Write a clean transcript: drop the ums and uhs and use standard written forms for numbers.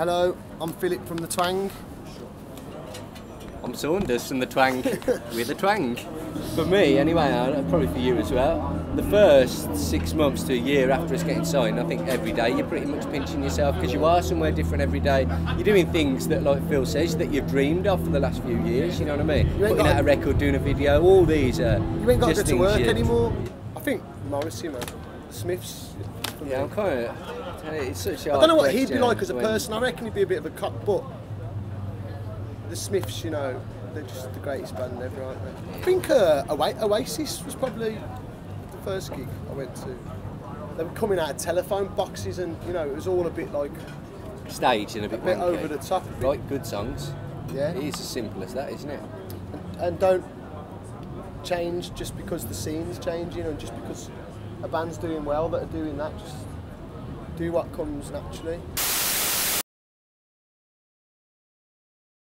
Hello, I'm Philip from The Twang. I'm Saunders from The Twang. We're The Twang. For me, anyway, and probably for you as well, the first 6 months to a year after us getting signed, I think every day you're pretty much pinching yourself because you are somewhere different every day. You're doing things that, like Phil says, that you've dreamed of for the last few years, you know what I mean? Putting out a record, doing a video, all these are you ain't got to go to work anymore. I think Morrissey, man. The Smiths. Yeah, I'm kind of... It's such a I don't know what he'd be like as a person. I reckon he'd be a bit of a cock, but the Smiths, you know, they're just the greatest band ever, aren't they? I think Oasis was probably the first gig I went to. They were coming out of telephone boxes and, you know, it was all a bit like... staged and a bit over the top. Like good songs. Yeah. It is as simple as that, isn't it? And don't change just because the scene's changing and just because a band's doing well that are doing that, just do what comes naturally.